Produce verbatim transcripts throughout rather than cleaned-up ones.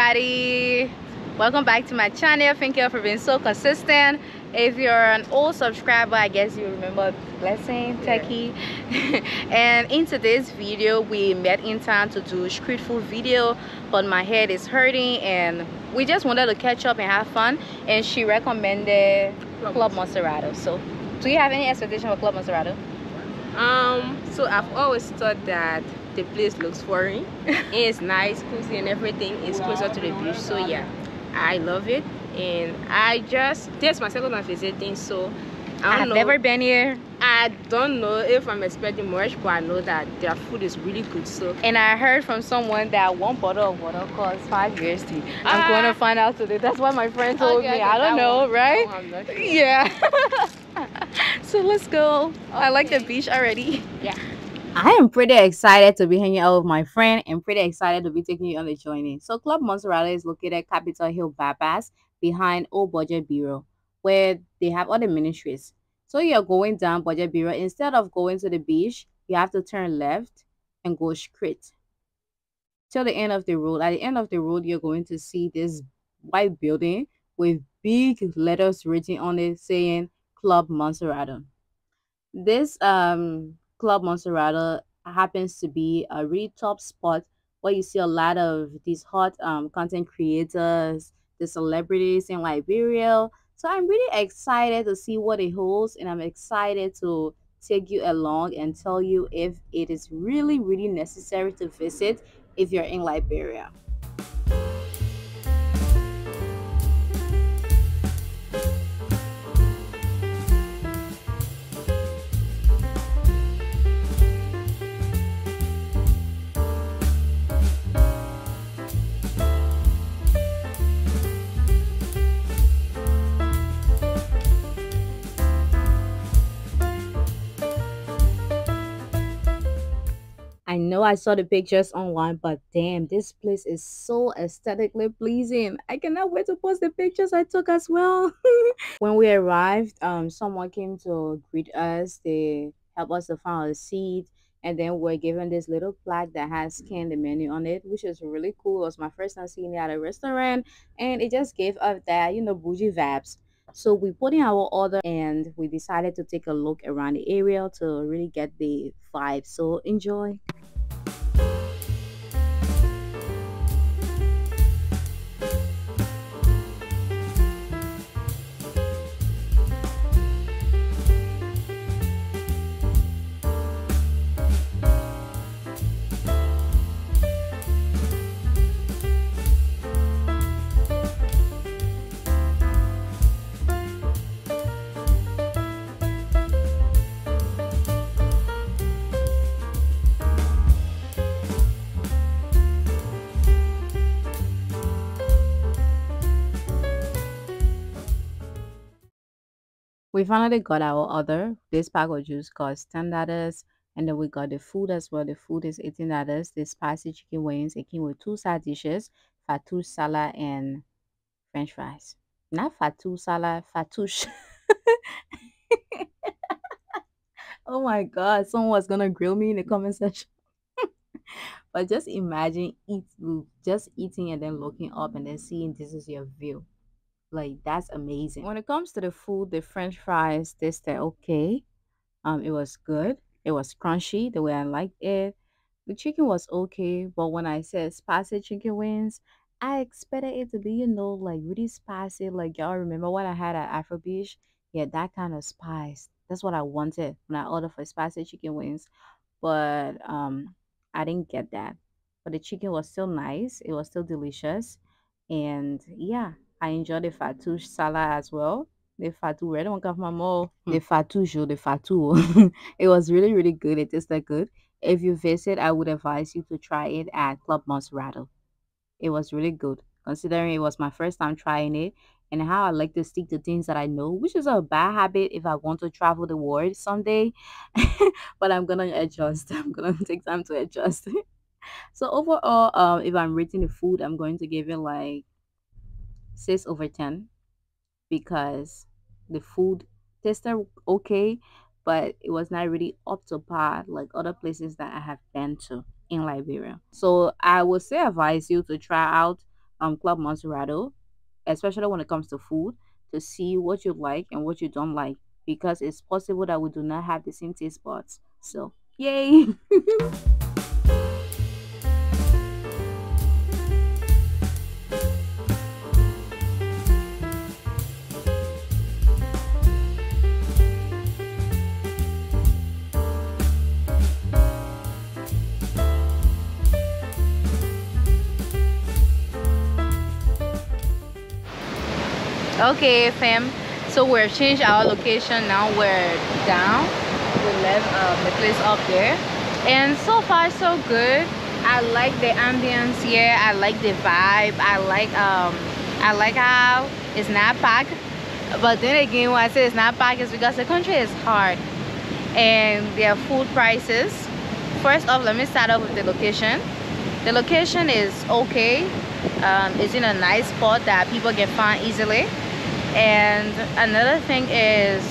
everybody, welcome back to my channel. Thank you for being so consistent. If you're an old subscriber, I guess you remember Blessing Techie. Yeah. And in today's video, we met in time to do street food video, but my head is hurting and we just wanted to catch up and have fun, and she recommended Club Montserrado. So do you have any expectation for Club Montserrado? Um so I've always thought that the place looks foreign. It's nice, cozy and everything. It's closer to the beach, so yeah, I love it. And I just, this is my second time visiting, so I don't know. I've never been here. I don't know if I'm expecting much, but I know that their food is really good. So, and I heard from someone that one bottle of water costs five U S D. Uh, I'm going to find out today. That's what my friend told okay, me. I, I don't know, one, right? No, I'm not sure. Yeah. So let's go. Okay. I like the beach already. Yeah. I am pretty excited to be hanging out with my friend and pretty excited to be taking you on the journey. So Club Montserrado is located at Capitol Hill Bypass behind Old Budget Bureau, where they have other ministries. So you're going down Budget Bureau. Instead of going to the beach, you have to turn left and go straight till the end of the road. At the end of the road, you're going to see this white building with big letters written on it saying Club Montserrado. This um Club Montserrado happens to be a really top spot where you see a lot of these hot um, content creators, the celebrities in Liberia. So I'm really excited to see what it holds, and I'm excited to take you along and tell you if it is really, really necessary to visit if you're in Liberia. I know I saw the pictures online, but damn, this place is so aesthetically pleasing. I cannot wait to post the pictures I took as well. When we arrived, um, someone came to greet us. They helped us to find a seat, and then we're given this little plaque that has scanned the menu on it, which is really cool. It was my first time seeing it at a restaurant, and it just gave us that, you know, bougie vibes. So we put in our order and we decided to take a look around the area to really get the vibe. So enjoy. We finally got our order. This pack of juice cost ten dollars, and then we got the food as well. The food is eighteen dollars. The spicy chicken wings. It came with two side dishes, fatou salad and French fries. Not fatou salad, fatouche. Oh my God! Someone was gonna grill me in the comment section. But just imagine eat, just eating and then looking up and then seeing this is your view. Like, that's amazing. When it comes to the food, the French fries tasted okay. Um it was good. It was crunchy the way I liked it. The chicken was okay, but when I said spicy chicken wings, I expected it to be, you know, like really spicy, like y'all remember what I had at Afro Beach? Yeah, that kind of spice. That's what I wanted when I ordered for spicy chicken wings, but um I didn't get that. But the chicken was still nice. It was still delicious. And yeah, I enjoy the fatou salad as well. The fatou, I don't have my more. The fatou, the fatou. It was really, really good. It tasted good. If you visit, I would advise you to try it at Club Montserrado. It was really good, considering it was my first time trying it, and how I like to stick to things that I know, which is a bad habit if I want to travel the world someday. But I'm going to adjust. I'm going to take time to adjust. So overall, um, if I'm rating the food, I'm going to give it like six over ten, because the food tasted okay, but it was not really up to par like other places that I have been to in Liberia. So I would say advise you to try out um Club Montserrado, especially when it comes to food, to see what you like and what you don't like, because it's possible that we do not have the same taste buds. So yay. Okay fam, so we've changed our location. Now we're down. We left um, the place up there, and so far so good. I like the ambience here. I like the vibe. I like um I like how it's not packed, but then again when I say it's not packed, it's because the country is hard and their food prices. First off, let me start off with the location. The location is okay. Um, it's in a nice spot that people can find easily. And another thing is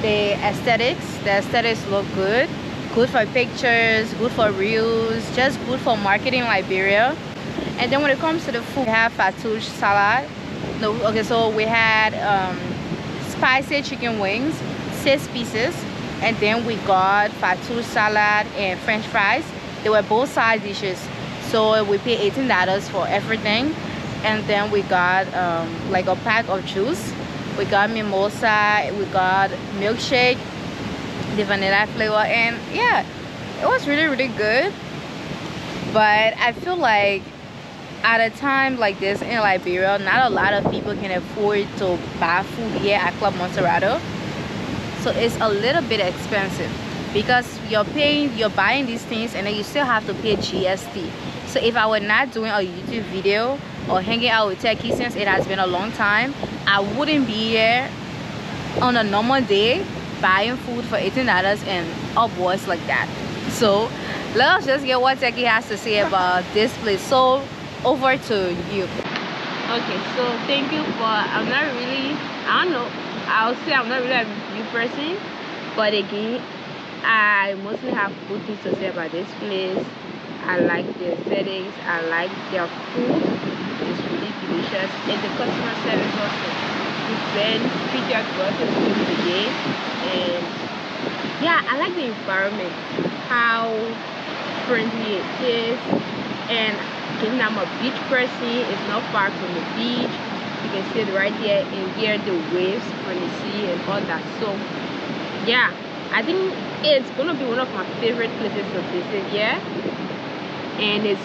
the aesthetics. The aesthetics look good. Good for pictures, good for reels, just good for marketing Liberia. And then when it comes to the food, we have fatouche salad. No, okay, so we had um, spicy chicken wings, six pieces. And then we got fatouche salad and French fries. They were both side dishes. So we paid eighteen dollars for everything. And then we got um, like a pack of juice. We got mimosa, we got milkshake, the vanilla flavor, and yeah, it was really, really good. But I feel like at a time like this in Liberia, not a lot of people can afford to buy food here at Club Montserrado. So it's a little bit expensive because you're paying, you're buying these things, and then you still have to pay G S T. So if I were not doing a YouTube video or hanging out with Techie since it has been a long time, I wouldn't be here on a normal day buying food for eighteen dollars and upwards like that. So let us just get what Techie has to say about this place. So over to you. Okay, so thank you for, I'm not really, I don't know, I'll say I'm not really a review person, but again, I mostly have good things to say about this place. I like their settings, I like their food, it's really delicious, and the customer service also. It's been pretty aggressive through the day, and yeah, I like the environment, how friendly it is, and given I'm a beach person, it's not far from the beach, you can sit right there and hear the waves on the sea and all that. So yeah, I think it's gonna be one of my favorite places to visit here. And it's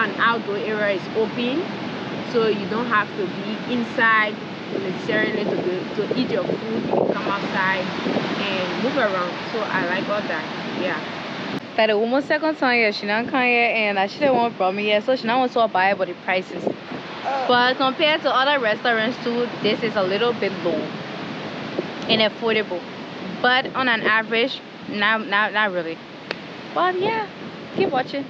an outdoor area, it's open, so you don't have to be inside necessarily to, to eat your food. You can come outside and move around, so I like all that. Yeah, but the woman second time here, she not come here, and I shouldn't want from me here, so she not want to buy it, but the prices, but compared to other restaurants too, this is a little bit low and affordable, but on an average, not not, not really. But yeah, keep watching.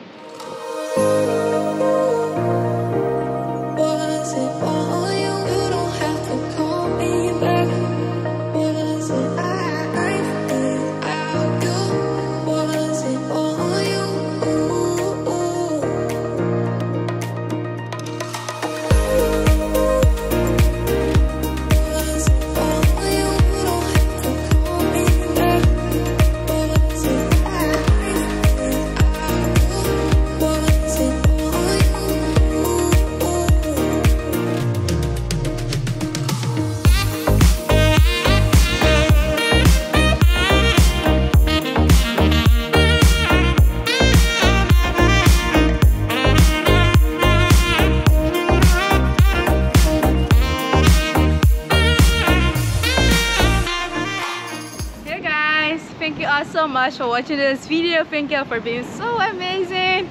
So much for watching this video. Thank you for being so amazing.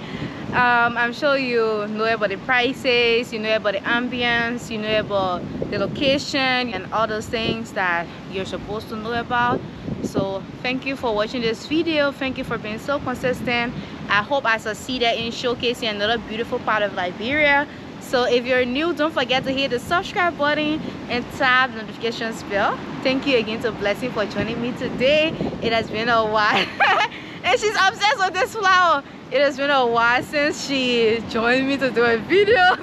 um I'm sure you know about the prices, you know about the ambience, you know about the location and all those things that you're supposed to know about. So thank you for watching this video. Thank you for being so consistent. I hope I succeeded in showcasing another beautiful part of Liberia. So if you're new, don't forget to hit the subscribe button and tap the notifications bell. Thank you again to Blessing for joining me today. It has been a while. And she's obsessed with this flower. It has been a while since she joined me to do a video,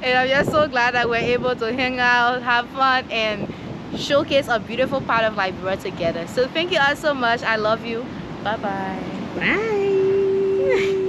and I'm just so glad that we're able to hang out, have fun, and showcase a beautiful part of Liberia together. So thank you all so much. I love you. Bye-bye. Bye. -bye. Bye.